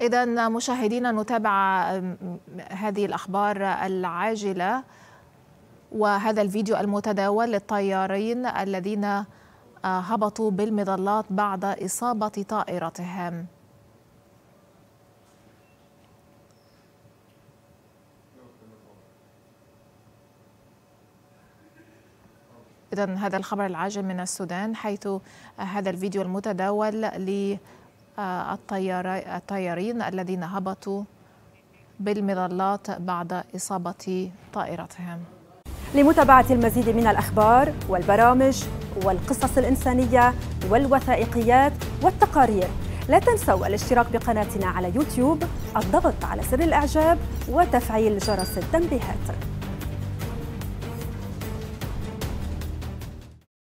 إذن مشاهدينا نتابع هذه الأخبار العاجلة وهذا الفيديو المتداول للطيارين الذين هبطوا بالمظلات بعد إصابة طائرتهم. إذن هذا الخبر العاجل من السودان، حيث هذا الفيديو المتداول للطيارين الذين هبطوا بالمظلات بعد إصابة طائرتهم. لمتابعة المزيد من الأخبار والبرامج والقصص الإنسانية والوثائقيات والتقارير، لا تنسوا الاشتراك بقناتنا على يوتيوب، الضغط على زر الإعجاب وتفعيل جرس التنبيهات.